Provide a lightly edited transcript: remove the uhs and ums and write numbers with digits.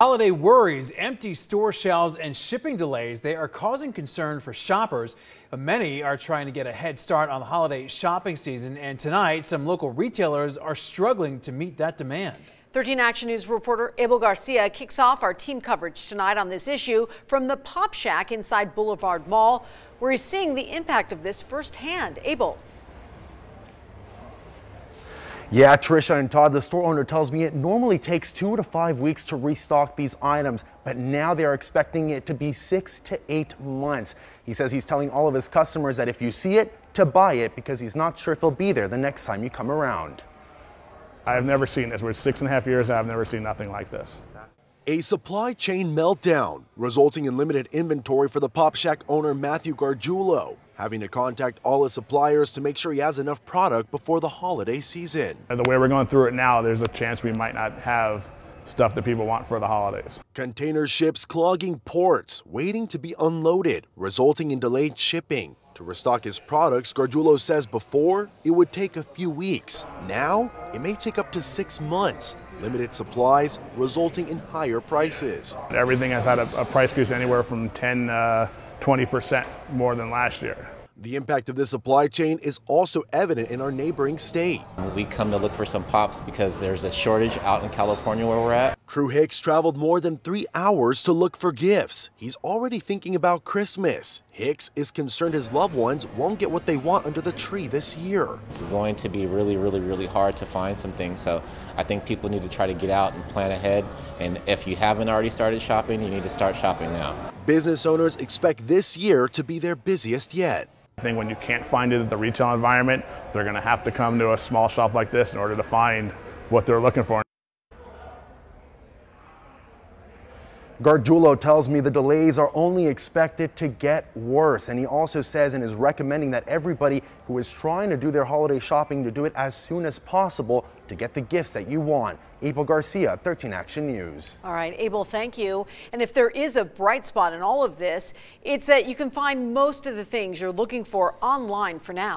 Holiday worries, empty store shelves, and shipping delays, they are causing concern for shoppers. Many are trying to get a head start on the holiday shopping season, and tonight some local retailers are struggling to meet that demand. 13 Action News reporter Abel Garcia kicks off our team coverage tonight on this issue from the Pop Shack inside Boulevard Mall, where he's seeing the impact of this firsthand. Abel. Yeah, Trisha and Todd, the store owner tells me it normally takes 2 to 5 weeks to restock these items, but now they are expecting it to be 6 to 8 months. He says he's telling all of his customers that if you see it, to buy it, because he's not sure if he'll be there the next time you come around. I've never seen this. We're 6.5 years and I've never seen nothing like this. A supply chain meltdown, resulting in limited inventory for the Pop Shack owner Matthew Gargiulo, having to contact all his suppliers to make sure he has enough product before the holiday season. And the way we're going through it now, there's a chance we might not have stuff that people want for the holidays. Container ships clogging ports, waiting to be unloaded, resulting in delayed shipping. To restock his products, Gargiulo says before, it would take a few weeks. Now, it may take up to 6 months. Limited supplies resulting in higher prices. Everything has had a price increase anywhere from 10 to 20% more than last year. The impact of this supply chain is also evident in our neighboring state. We come to look for some pops because there's a shortage out in California where we're at. True Hicks traveled more than 3 hours to look for gifts. He's already thinking about Christmas. Hicks is concerned his loved ones won't get what they want under the tree this year. It's going to be really hard to find some things, so I think people need to try to get out and plan ahead. And if you haven't already started shopping, you need to start shopping now. Business owners expect this year to be their busiest yet. I think when you can't find it at the retail environment, they're going to have to come to a small shop like this in order to find what they're looking for. Gargiulo tells me the delays are only expected to get worse, and he also says and is recommending that everybody who is trying to do their holiday shopping to do it as soon as possible to get the gifts that you want. Abel Garcia, 13 Action News. All right, Abel, thank you. And if there is a bright spot in all of this, it's that you can find most of the things you're looking for online for now.